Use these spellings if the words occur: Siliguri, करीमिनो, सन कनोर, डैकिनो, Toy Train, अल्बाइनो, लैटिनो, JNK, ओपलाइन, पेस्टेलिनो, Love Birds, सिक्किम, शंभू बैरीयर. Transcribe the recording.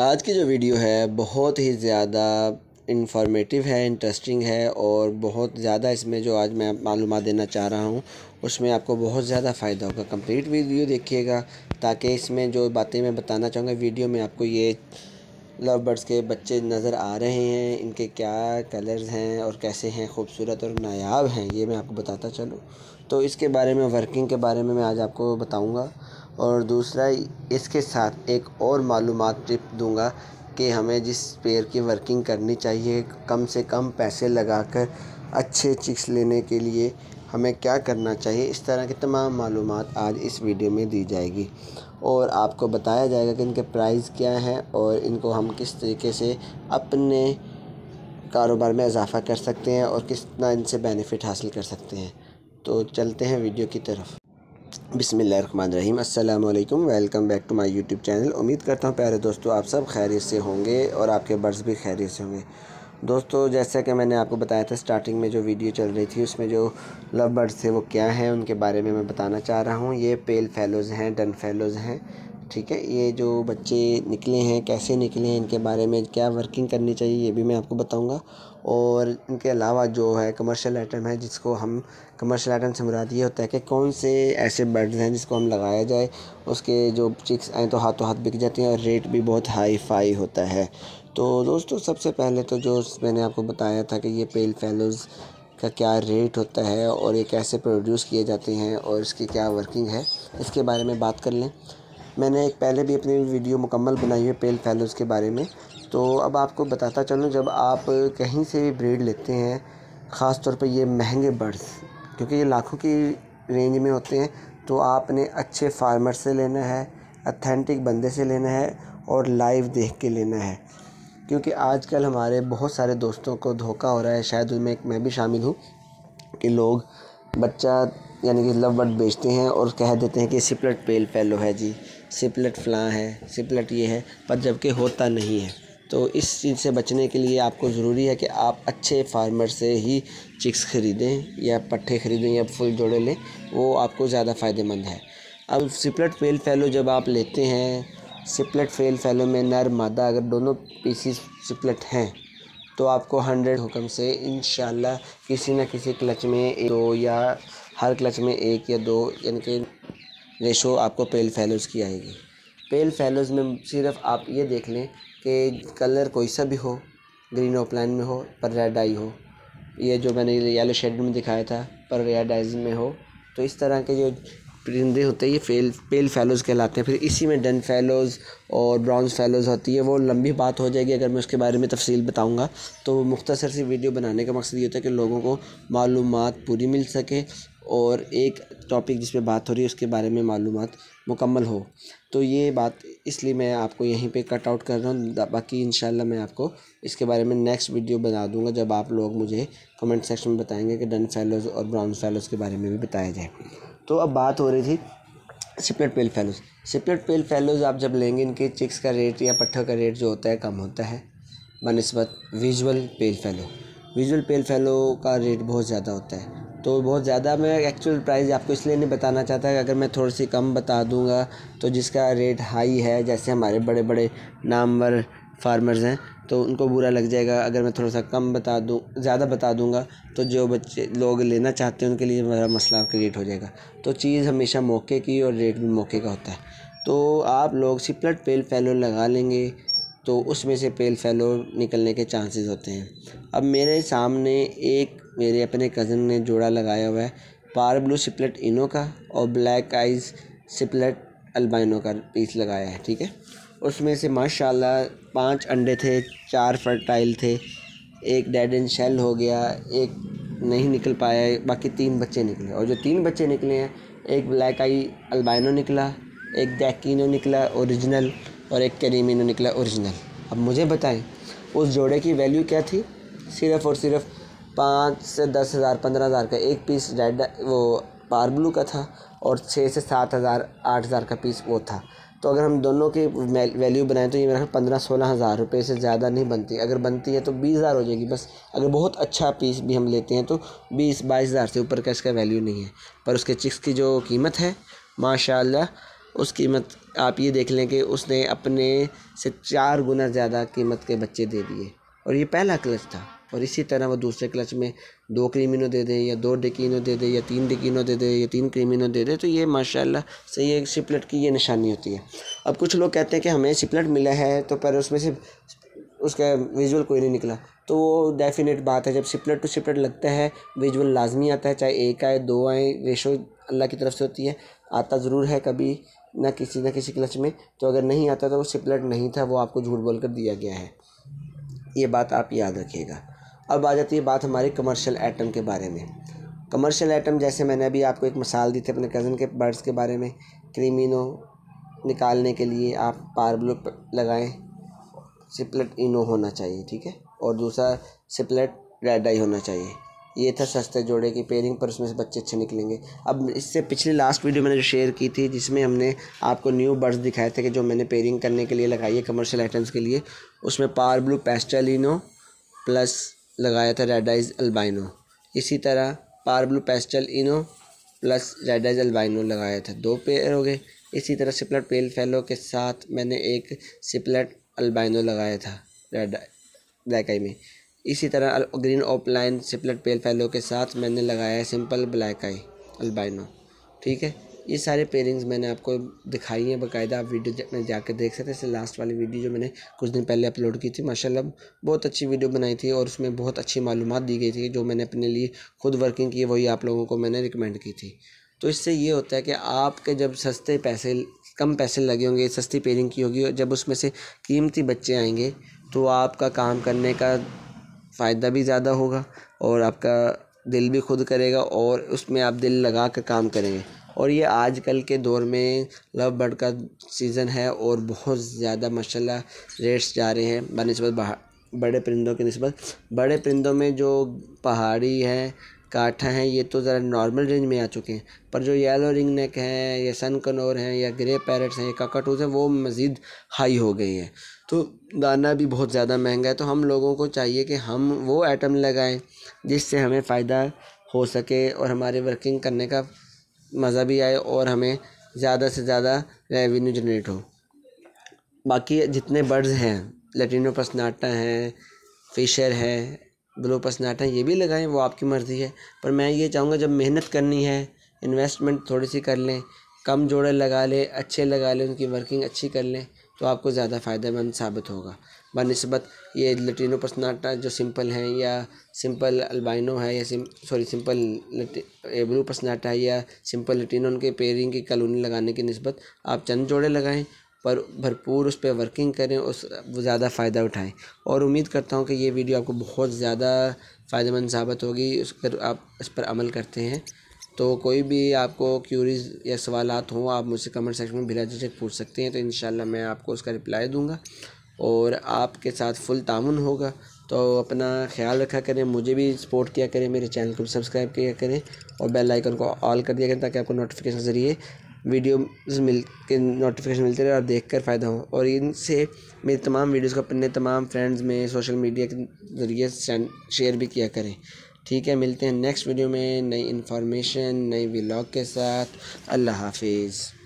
आज की जो वीडियो है बहुत ही ज़्यादा इन्फॉर्मेटिव है, इंटरेस्टिंग है और बहुत ज़्यादा इसमें जो आज मैं मालूमात देना चाह रहा हूँ उसमें आपको बहुत ज़्यादा फ़ायदा होगा। कंप्लीट वीडियो देखिएगा ताकि इसमें जो बातें मैं बताना चाहूँगा वीडियो में आपको, ये लव बर्ड्स के बच्चे नज़र आ रहे हैं, इनके क्या कलर्स हैं और कैसे हैं, खूबसूरत और नायाब हैं, ये मैं आपको बताता चलूँ। तो इसके बारे में, वर्किंग के बारे में मैं आज आपको बताऊँगा और दूसरा इसके साथ एक और मालूमात टिप दूँगा कि हमें जिस पेयर की वर्किंग करनी चाहिए कम से कम पैसे लगाकर अच्छे चिक्स लेने के लिए हमें क्या करना चाहिए। इस तरह की तमाम मालूमात आज इस वीडियो में दी जाएगी और आपको बताया जाएगा कि इनके प्राइस क्या हैं और इनको हम किस तरीके से अपने कारोबार में इजाफ़ा कर सकते हैं और कितना इनसे बेनिफिट हासिल कर सकते हैं। तो चलते हैं वीडियो की तरफ। बिस्मिल्लाहिर्रहमानिर्रहीम, अस्सलाम वालेकुम, welcome back to my YouTube channel. उम्मीद करता हूँ प्यारे दोस्तों आप सब खैरियत से होंगे और आपके बर्ड्स भी खैरियत से होंगे। दोस्तों जैसा कि मैंने आपको बताया था स्टार्टिंग में, जो वीडियो चल रही थी उसमें जो लव बर्ड्स थे वो क्या हैं उनके बारे में मैं बताना चाह रहा हूँ। ये पेल फेलोज़ हैं, डन फेलोज़ हैं, ठीक है। ये जो बच्चे निकले हैं, कैसे निकले हैं, इनके बारे में क्या वर्किंग करनी चाहिए, ये भी मैं आपको बताऊँगा। और इनके अलावा जो है कमर्शियल आइटम है, जिसको हम कमर्शियल आइटम से मुराद ये होता है कि कौन से ऐसे बर्ड्स हैं जिसको हम लगाया जाए, उसके जो चिक्स आएँ तो हाथों हाथ बिक जाती हैं और रेट भी बहुत हाई फाई होता है। तो दोस्तों सबसे पहले तो जो मैंने आपको बताया था कि ये पेल फेलोज़ का क्या रेट होता है और ये कैसे प्रोड्यूस किए जाते हैं और इसकी क्या वर्किंग है, इसके बारे में बात कर लें। मैंने एक पहले भी अपनी वीडियो मुकम्मल बनाई है पेल फेलोज़ के बारे में। तो अब आपको बताता चलूँ, जब आप कहीं से भी ब्रीड लेते हैं, ख़ास तौर पर ये महंगे बर्ड्स क्योंकि ये लाखों की रेंज में होते हैं, तो आपने अच्छे फार्मर से लेना है, ऑथेंटिक बंदे से लेना है और लाइव देख के लेना है। क्योंकि आजकल हमारे बहुत सारे दोस्तों को धोखा हो रहा है, शायद उनमें एक मैं भी शामिल हूँ, कि लोग बच्चा यानी कि लव बर्ड बेचते हैं और कह देते हैं कि सिपलेट पेल फेलो है जी, सिपलेट फलां है, सिपलेट ये है, पर जबकि होता नहीं है। तो इस चीज़ से बचने के लिए आपको ज़रूरी है कि आप अच्छे फार्मर से ही चिक्स ख़रीदें या पट्ठे ख़रीदें या फुल जोड़े लें, वो आपको ज़्यादा फ़ायदेमंद है। अब सिपलेट पेल फेलो जब आप लेते हैं, सिपलेट पेल फेलो में नर मादा अगर दोनों पीसीस सिपलेट हैं तो आपको 100 हुक्म से इंशाल्लाह किसी न किसी क्लच में एक दो या हर क्लच में एक या दो, यानी कि रेशो आपको पेल फेलोज़ की आएगी। पेल फेलोज़ में सिर्फ आप ये देख लें कि कलर कोई सा भी हो, ग्रीन ओपलाइन में हो पर रेड आई हो, ये जो मैंने येलो शेड में दिखाया था पर रेड आइज में हो, तो इस तरह के जो परिंदे होते हैं ये पेल फेलोज़ कहलाते हैं। फिर इसी में डन फेलोज़ और ब्राउन्स फेलोज़ होती है, वो लंबी बात हो जाएगी अगर मैं उसके बारे में तफसील बताऊंगा। तो मुख्तसर सी वीडियो बनाने का मकसद ये होता है कि लोगों को मालूमात पूरी मिल सके और एक टॉपिक जिस पे बात हो रही है उसके बारे में मालूमात मुकम्मल हो। तो ये बात इसलिए मैं आपको यहीं पे कट आउट कर रहा हूँ, बाकी इंशाल्लाह मैं आपको इसके बारे में नेक्स्ट वीडियो बना दूँगा जब आप लोग मुझे कमेंट सेक्शन में बताएंगे कि डन फेलोज़ और ब्राउन फेलोज़ के बारे में भी बताया जाए। तो अब बात हो रही थी सिपलेट पेल फेलोज़। सिपलेट पेल फेलोज़ आप जब लेंगे, इनके चिक्स का रेट या पट्ठों का रेट जो होता है कम होता है बनिस्बत विजुअल पेल फेलो। विजुअल पेल फेलो का रेट बहुत ज़्यादा होता है, तो बहुत ज़्यादा मैं एक्चुअल प्राइस आपको इसलिए नहीं बताना चाहता कि अगर मैं थोड़ी सी कम बता दूंगा तो जिसका रेट हाई है, जैसे हमारे बड़े बड़े नामवर फार्मर्स हैं, तो उनको बुरा लग जाएगा। अगर मैं थोड़ा सा कम बता दूं, ज़्यादा बता दूंगा तो जो बच्चे लोग लेना चाहते हैं उनके लिए बड़ा मसला क्रिएट हो जाएगा। तो चीज़ हमेशा मौके की और रेट भी मौके का होता है। तो आप लोग सिपलेट पेल फेलो लगा लेंगे तो उसमें से पेल फेलो निकलने के चांसेस होते हैं। अब मेरे सामने एक मेरे अपने कज़न ने जोड़ा लगाया हुआ है, पार ब्लू सिपलेट इनो का और ब्लैक आइज सिपलेट अल्बाइनो का पीस लगाया है, ठीक है। उसमें से माशाल्लाह 5 अंडे थे, 4 फर्टाइल थे, एक डेड एंड शेल हो गया, एक नहीं निकल पाया, बाकी 3 बच्चे निकले। और जो 3 बच्चे निकले हैं, एक ब्लैक आई अल्बाइनो निकला, एक डैकिनो निकला ओरिजिनल और एक करीमिनो निकला ओरिजिनल। अब मुझे बताएं उस जोड़े की वैल्यू क्या थी, सिर्फ़ और सिर्फ 5 से 10 हज़ार 15 हज़ार का एक पीस रेड वो पार ब्लू का था और 6 से 7 हज़ार 8 हज़ार का पीस वो था। तो अगर हम दोनों की वैल्यू बनाएं तो ये मेरा 15-16 हज़ार रुपये से ज़्यादा नहीं बनती, अगर बनती है तो 20 हज़ार हो जाएगी बस। अगर बहुत अच्छा पीस भी हम लेते हैं तो 20-22 हज़ार से ऊपर का इसका वैल्यू नहीं है। पर उसके चिक्स की जो कीमत है माशाल्लाह, उस कीमत आप ये देख लें कि उसने अपने से 4 गुना ज़्यादा कीमत के बच्चे दे दिए और ये पहला क्लच था। और इसी तरह वो दूसरे क्लच में 2 क्रीमिनो दे दे या 2 डेकिनो दे दे या 3 डेकिनो दे दे या 3 क्रीमिनो दे दे। तो ये माशाल्लाह से ये शिपलेट की ये निशानी होती है। अब कुछ लोग कहते हैं कि हमें शिपलेट मिला है तो पर उसमें से उसका विजुअल कोई नहीं निकला, तो वो डेफिनेट बात है। जब शिपलेट टू शिपलेट लगता है विजुअल लाजमी आता है, चाहे 1 आए 2 आए, रेशो अल्लाह की तरफ से होती है, आता ज़रूर है कभी ना किसी क्लच में। तो अगर नहीं आता तो वो शिपलेट नहीं था, वो आपको झूठ बोल कर दिया गया है, ये बात आप याद रखिएगा। अब आ जाती है बात हमारे कमर्शियल आइटम के बारे में। कमर्शियल आइटम जैसे मैंने अभी आपको एक मिसाल दी थी अपने कज़न के बर्ड्स के बारे में, क्रीमिनो निकालने के लिए आप पार्बलो लगाएं, शिपलेट इनो होना चाहिए, ठीक है, और दूसरा शिपलेट रेड आई होना चाहिए। ये था सस्ते जोड़े की पेयरिंग, पर उसमें से बच्चे अच्छे निकलेंगे। अब इससे पिछली लास्ट वीडियो मैंने जो शेयर की थी जिसमें हमने आपको न्यू बर्ड्स दिखाए थे कि जो मैंने पेयरिंग करने के लिए लगाई है कमर्शियल आइटम्स के लिए, उसमें पार ब्लू पेस्टेलिनो प्लस लगाया था रेड आइज अल्बाइनो। इसी तरह पार ब्लू पेस्टल इनो प्लस रेड आइज अल्बाइनो लगाया था, 2 पेयर हो गए। इसी तरह शिपलेट पेल फेलो के साथ मैंने एक शिपलेट अल्बाइनो लगाया था रेड ब्लैक आई में। इसी तरह ग्रीन ऑपलाइन शिपलेट पेल फेलो के साथ मैंने लगाया है सिंपल ब्लैक आई अल्बाइनो, ठीक है। ये सारे पेयरिंग्स मैंने आपको दिखाई हैं बाकायदा, आप वीडियो में जाकर देख सकते हैं। इससे लास्ट वाली वीडियो जो मैंने कुछ दिन पहले अपलोड की थी, माशाल्लाह बहुत अच्छी वीडियो बनाई थी और उसमें बहुत अच्छी मालूमात दी गई थी जो मैंने अपने लिए खुद वर्किंग की है, वही आप लोगों को मैंने रिकमेंड की थी। तो इससे ये होता है कि आपके जब सस्ते पैसे कम पैसे लगे होंगे, सस्ती पेयरिंग की होगी, जब उसमें से कीमती बच्चे आएंगे तो आपका काम करने का फ़ायदा भी ज़्यादा होगा और आपका दिल भी खुद करेगा और उसमें आप दिल लगा कर काम करेंगे। और ये आजकल के दौर में लव बर्ड का सीज़न है और बहुत ज़्यादा माशाल्लाह रेट्स जा रहे हैं बनिस्बत बड़े परिंदों के निस्बत। बड़े परिंदों में जो पहाड़ी है, काठा हैं, ये तो ज़रा नॉर्मल रेंज में आ चुके हैं, पर जो येलो रिंग नेक हैं या सन कनोर हैं या ग्रे पैरट्स हैं या काकाटूस हैं, वो मज़ीद हाई हो गई हैं। तो दाना भी बहुत ज़्यादा महंगा है। तो हम लोगों को चाहिए कि हम वो आइटम लगाएं जिससे हमें फ़ायदा हो सके और हमारे वर्किंग करने का मज़ा भी आए और हमें ज़्यादा से ज़्यादा रेवेन्यू जनरेट हो। बाकी जितने बर्ड्स हैं, लैटिनो पसनाटा हैं, फिशर हैं, ब्लू पसनाटा हैं, ये भी लगाएं, वो आपकी मर्ज़ी है। पर मैं ये चाहूँगा जब मेहनत करनी है, इन्वेस्टमेंट थोड़ी सी कर लें, कम जोड़े लगा लें, अच्छे लगा लें, उनकी वर्किंग अच्छी कर लें तो आपको ज़्यादा फ़ायदेमंद साबित होगा बनिस्बत ये लैटिनो पसनाटा जो सिंपल हैं या सिंपल अल्बाइनो है या सिंपल ब्लू पसनाटा है या सिंपल लैटिनो। उनके पेयरिंग की कॉलोनी लगाने की निस्बत आप चंद जोड़े लगाएं पर भरपूर उस पर वर्किंग करें, उस ज़्यादा फ़ायदा उठाएं। और उम्मीद करता हूं कि ये वीडियो आपको बहुत ज़्यादा फ़ायदेमंद साबित होगी उस पर आप इस पर अमल करते हैं। तो कोई भी आपको क्यूरीज़ या सवालात हों आप मुझसे कमेंट सेक्शन में बिला झिझक पूछ सकते हैं, तो इंशाल्लाह मैं आपको उसका रिप्लाई दूँगा और आपके साथ फुल तामुन होगा। तो अपना ख्याल रखा करें, मुझे भी सपोर्ट किया करें, मेरे चैनल को सब्सक्राइब किया करें और बेल आइकन को ऑल कर दिया करें ताकि आपको नोटिफिकेशन के ज़रिए वीडियोस नोटिफिकेशन मिलते रहे और देखकर फ़ायदा हो। और इनसे मेरी तमाम वीडियोस को अपने तमाम फ्रेंड्स में सोशल मीडिया के ज़रिए शेयर भी किया करें, ठीक है। मिलते हैं नेक्स्ट वीडियो में नई इन्फॉर्मेशन नई व्लॉग के साथ। अल्लाह हाफिज़।